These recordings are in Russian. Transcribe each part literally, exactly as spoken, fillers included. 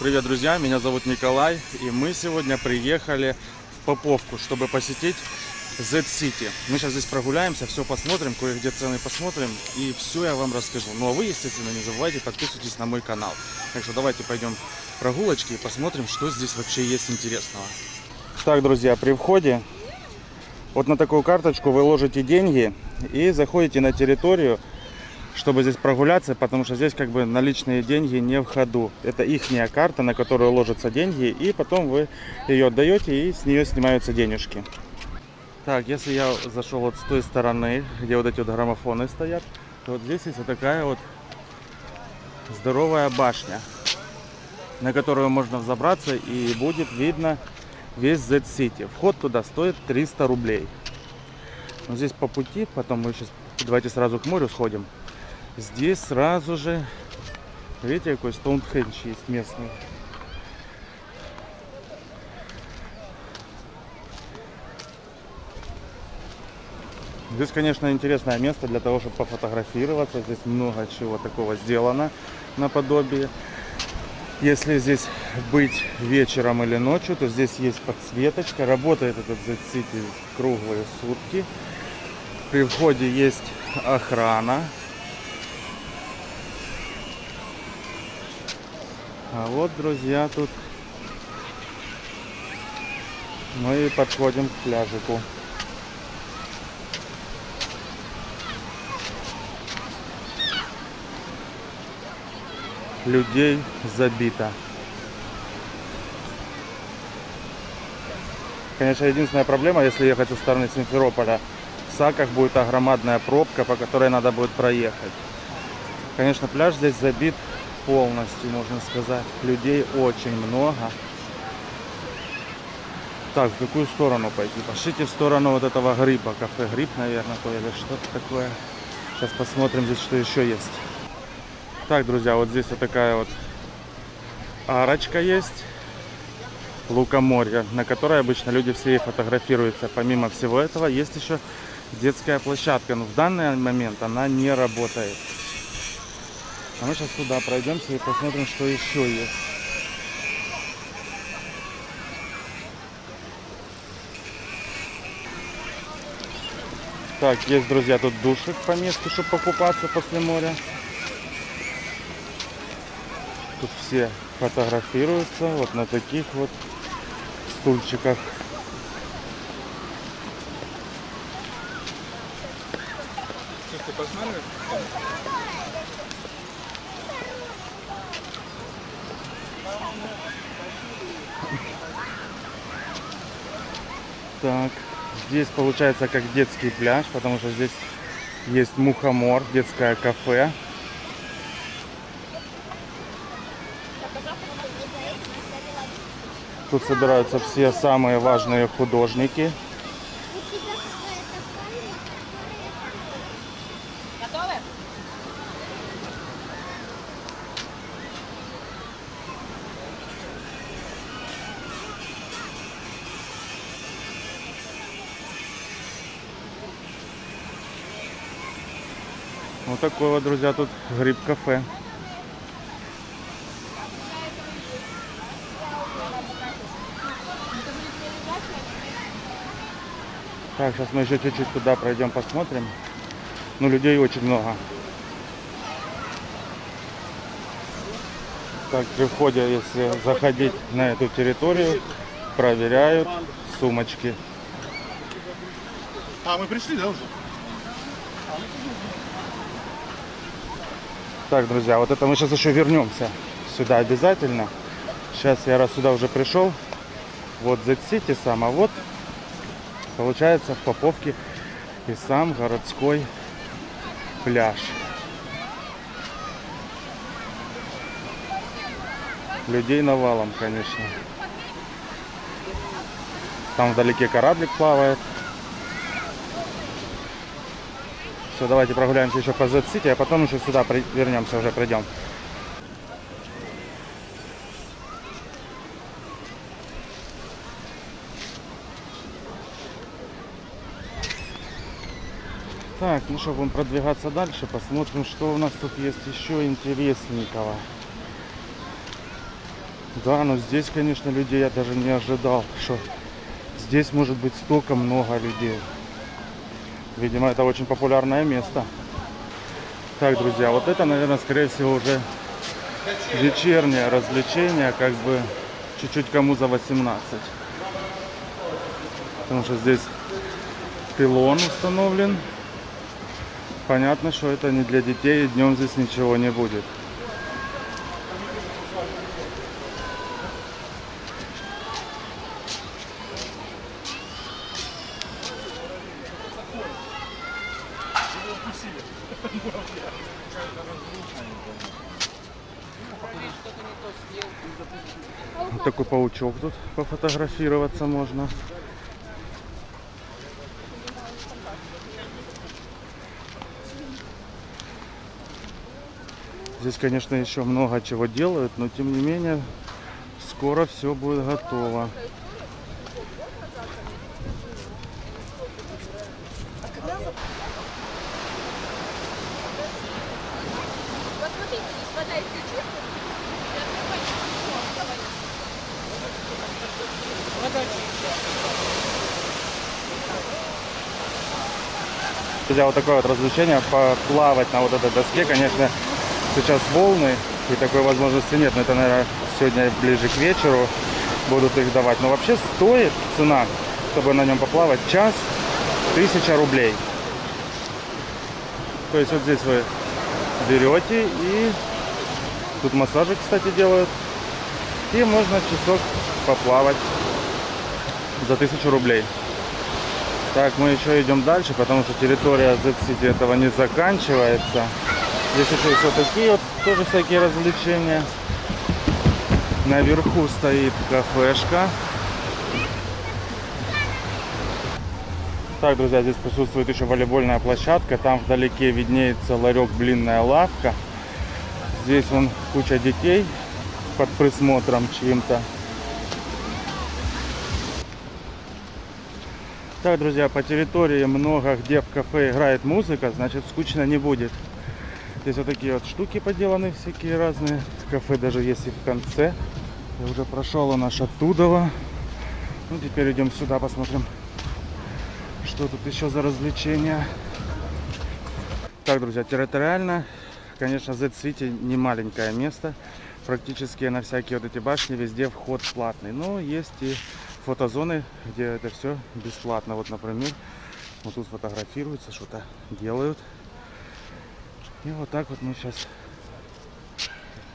Привет, друзья! Меня зовут Николай, и мы сегодня приехали в Поповку, чтобы посетить Z City. Мы сейчас здесь прогуляемся, все посмотрим, кое-где цены посмотрим, и все я вам расскажу. Ну а вы, естественно, не забывайте, подписывайтесь на мой канал. Так что давайте пойдем в прогулочки и посмотрим, что здесь вообще есть интересного. Так, друзья, при входе вот на такую карточку вы ложите деньги и заходите на территорию, чтобы здесь прогуляться, потому что здесь как бы наличные деньги не в ходу. Это ихняя карта, на которую ложатся деньги, и потом вы ее отдаете, и с нее снимаются денежки. Так, если я зашел вот с той стороны, где вот эти вот граммофоны стоят, то вот здесь есть вот такая вот здоровая башня, на которую можно взобраться, и будет видно весь Z City. Вход туда стоит триста рублей. Но здесь по пути, потом мы сейчас давайте сразу к морю сходим. Здесь сразу же, видите, какой Стоунхендж есть местный. Здесь, конечно, интересное место для того, чтобы пофотографироваться. Здесь много чего такого сделано наподобие. Если здесь быть вечером или ночью, то здесь есть подсветочка. Работает этот Z City круглые сутки. При входе есть охрана. А вот, друзья, тут мы подходим к пляжику. Людей забито. Конечно, единственная проблема, если ехать со стороны Симферополя, в Саках будет огромная пробка, по которой надо будет проехать. Конечно, пляж здесь забит полностью, можно сказать. Людей очень много. Так, в какую сторону пойти? Пошлите в сторону вот этого гриба. Кафе Гриб, наверное, то или что-то такое. Сейчас посмотрим здесь, что еще есть. Так, друзья, вот здесь вот такая вот арочка есть. Лукоморье, на которой обычно люди все и фотографируются. Помимо всего этого, есть еще детская площадка. Но в данный момент она не работает. А мы сейчас туда пройдемся и посмотрим, что еще есть. Так, есть, друзья, тут душик по месту, чтобы покупаться после моря. Тут все фотографируются вот на таких вот стульчиках. Что, ты посмотришь? Так, здесь получается как детский пляж, потому что здесь есть мухомор, детское кафе. Тут собираются все самые важные художники. Готовы? Вот такое вот, друзья, тут гриб-кафе. Так, сейчас мы еще чуть-чуть туда пройдем, посмотрим. Ну, людей очень много. Так, при входе, если заходить на эту территорию, проверяют сумочки. А, мы пришли, да, уже? Так, друзья, вот это мы сейчас еще вернемся сюда обязательно. Сейчас я раз сюда уже пришел. Вот Z City сам, а вот получается в Поповке и сам городской пляж. Людей навалом, конечно. Там вдалеке кораблик плавает. Все, давайте прогуляемся еще по Z City, а потом еще сюда при... вернемся, уже придем. Так, ну что, будем продвигаться дальше, посмотрим, что у нас тут есть еще интересненького. Да, но здесь, конечно, людей я даже не ожидал, что здесь может быть столько много людей. Видимо, это очень популярное место. Так, друзья, вот это, наверное, скорее всего, уже вечернее развлечение, как бы чуть-чуть кому за восемнадцать. Потому что здесь пилон установлен. Понятно, что это не для детей, и днем здесь ничего не будет. Вот такой паучок тут, пофотографироваться можно. Здесь, конечно, еще много чего делают, но тем не менее скоро все будет готово. Друзья, вот такое вот развлечение, поплавать на вот этой доске, конечно, сейчас волны, и такой возможности нет, но это, наверное, сегодня ближе к вечеру будут их давать. Но вообще стоит цена, чтобы на нем поплавать, час тысяча рублей. То есть вот здесь вы берете, и тут массажи, кстати, делают, и можно часок поплавать за тысячу рублей. Так, мы еще идем дальше, потому что территория Z City этого не заканчивается. Здесь еще все такие вот, тоже всякие развлечения. Наверху стоит кафешка. Так, друзья, здесь присутствует еще волейбольная площадка. Там вдалеке виднеется ларек «Блинная лавка». Здесь вон куча детей под присмотром чьим-то. Так, друзья, по территории много где в кафе играет музыка, значит, скучно не будет. Здесь вот такие вот штуки поделаны всякие разные. Кафе даже есть и в конце. Я уже прошел у нас оттуда. Ну, теперь идем сюда, посмотрим, что тут еще за развлечения. Так, друзья, территориально, конечно, Z-City не маленькое место. Практически на всякие вот эти башни везде вход платный. Но есть и фотозоны, где это все бесплатно. Вот, например, вот тут фотографируются, что-то делают. И вот так вот мы сейчас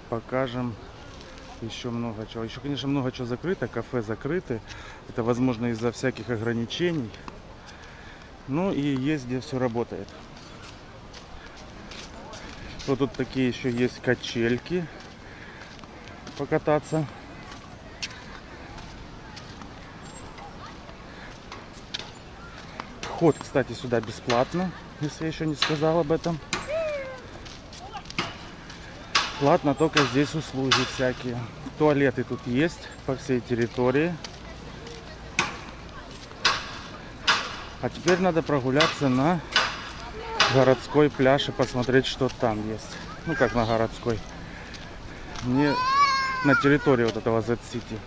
покажем еще много чего. Еще, конечно, много чего закрыто, кафе закрыты. Это, возможно, из-за всяких ограничений. Ну и есть, где все работает. Вот тут такие еще есть качельки покататься. Вход, кстати, сюда бесплатно, если я еще не сказал об этом. Платно только здесь услуги всякие. Туалеты тут есть по всей территории. А теперь надо прогуляться на городской пляж и посмотреть, что там есть. Ну, как на городской. Не на территории вот этого Z-City.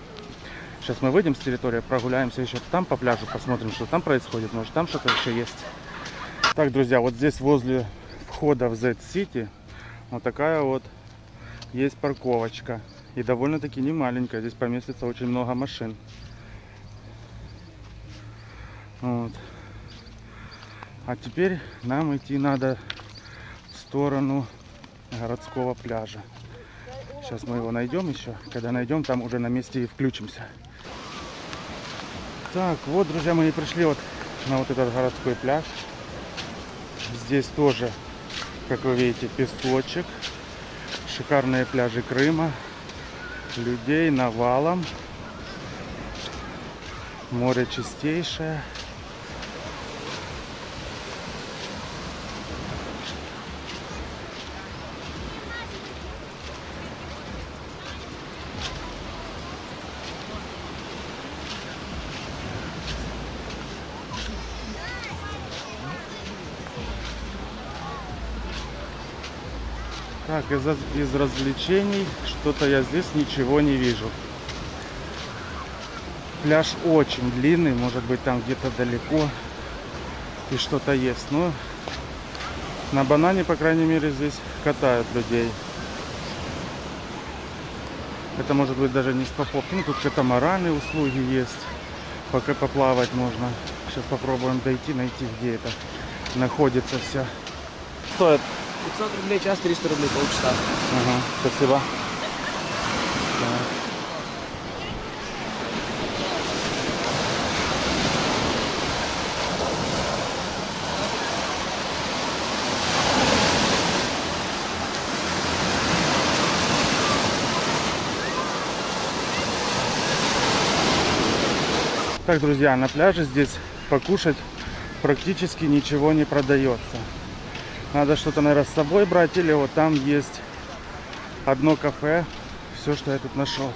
Сейчас мы выйдем с территории, прогуляемся еще там по пляжу, посмотрим, что там происходит. Может, там что-то еще есть. Так, друзья, вот здесь возле входа в Z-City вот такая вот есть парковочка. И довольно-таки не маленькая. Здесь поместится очень много машин. Вот. А теперь нам идти надо в сторону городского пляжа. Сейчас мы его найдем еще. Когда найдем, там уже на месте и включимся. Так, вот, друзья, мы и пришли вот на вот этот городской пляж. Здесь тоже, как вы видите, песочек. Шикарные пляжи Крыма. Людей навалом. Море чистейшее. Так, из, из развлечений что-то я здесь ничего не вижу. Пляж очень длинный, может быть, там где-то далеко и что-то есть. Но на банане, по крайней мере, здесь катают людей. Это может быть даже не с Поповки. Ну, тут катамараны, услуги есть. Пока поплавать можно. Сейчас попробуем дойти, найти, где это находится все. Стоит пятьсот рублей час, триста рублей полчаса. Ага, спасибо. Так, друзья, на пляже здесь покушать практически ничего не продается. Надо что-то, наверное, с собой брать, или вот там есть одно кафе. Все, что я тут нашел.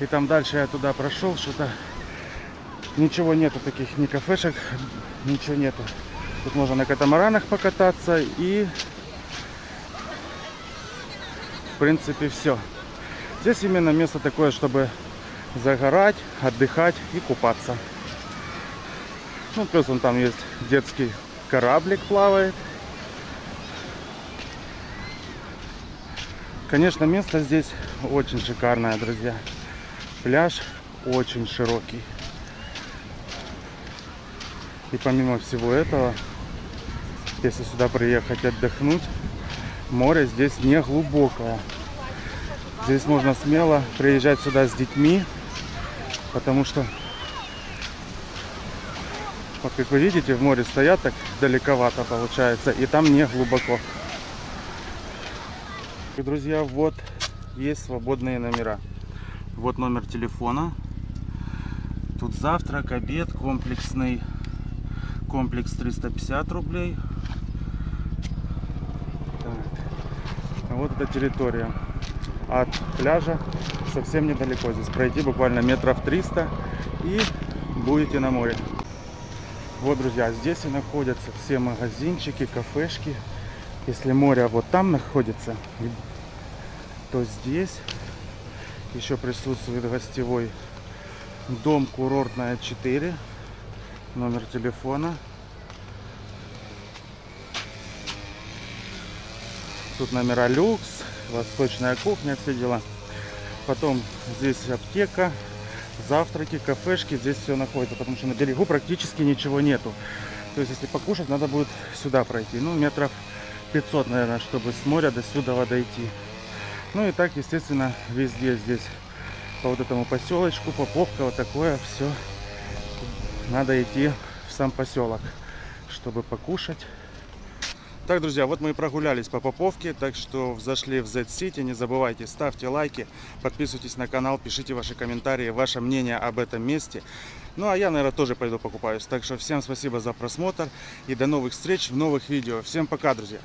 И там дальше я туда прошел, что-то... Ничего нету таких, ни кафешек, ничего нету. Тут можно на катамаранах покататься и... В принципе, все. Здесь именно место такое, чтобы... загорать, отдыхать и купаться. Ну, плюс он там есть детский кораблик, плавает. Конечно, место здесь очень шикарное, друзья. Пляж очень широкий. И помимо всего этого, если сюда приехать отдохнуть, море здесь не глубокое. Здесь можно смело приезжать сюда с детьми. Потому что, вот как вы видите, в море стоят так далековато получается, и там не глубоко. И, друзья, вот есть свободные номера. Вот номер телефона. Тут завтрак, обед, комплексный, комплекс триста пятьдесят рублей. Так. Вот эта территория от пляжа. Совсем недалеко здесь пройти, буквально метров триста, и будете на море. Вот, друзья, здесь и находятся все магазинчики, кафешки. Если море вот там находится, то здесь еще присутствует гостевой дом курортное четыре, номер телефона. Тут номера люкс, восточная кухня, все дела. Потом здесь аптека, завтраки, кафешки. Здесь все находится, потому что на берегу практически ничего нету. То есть, если покушать, надо будет сюда пройти. Ну, метров пятьсот, наверное, чтобы с моря до сюда дойти. Ну и так, естественно, везде здесь. По вот этому поселочку, Поповка, вот такое все. Надо идти в сам поселок, чтобы покушать. Так, друзья, вот мы и прогулялись по Поповке, так что взошли в зет сити. Не забывайте, ставьте лайки, подписывайтесь на канал, пишите ваши комментарии, ваше мнение об этом месте. Ну, а я, наверное, тоже пойду покупаюсь. Так что всем спасибо за просмотр и до новых встреч в новых видео. Всем пока, друзья!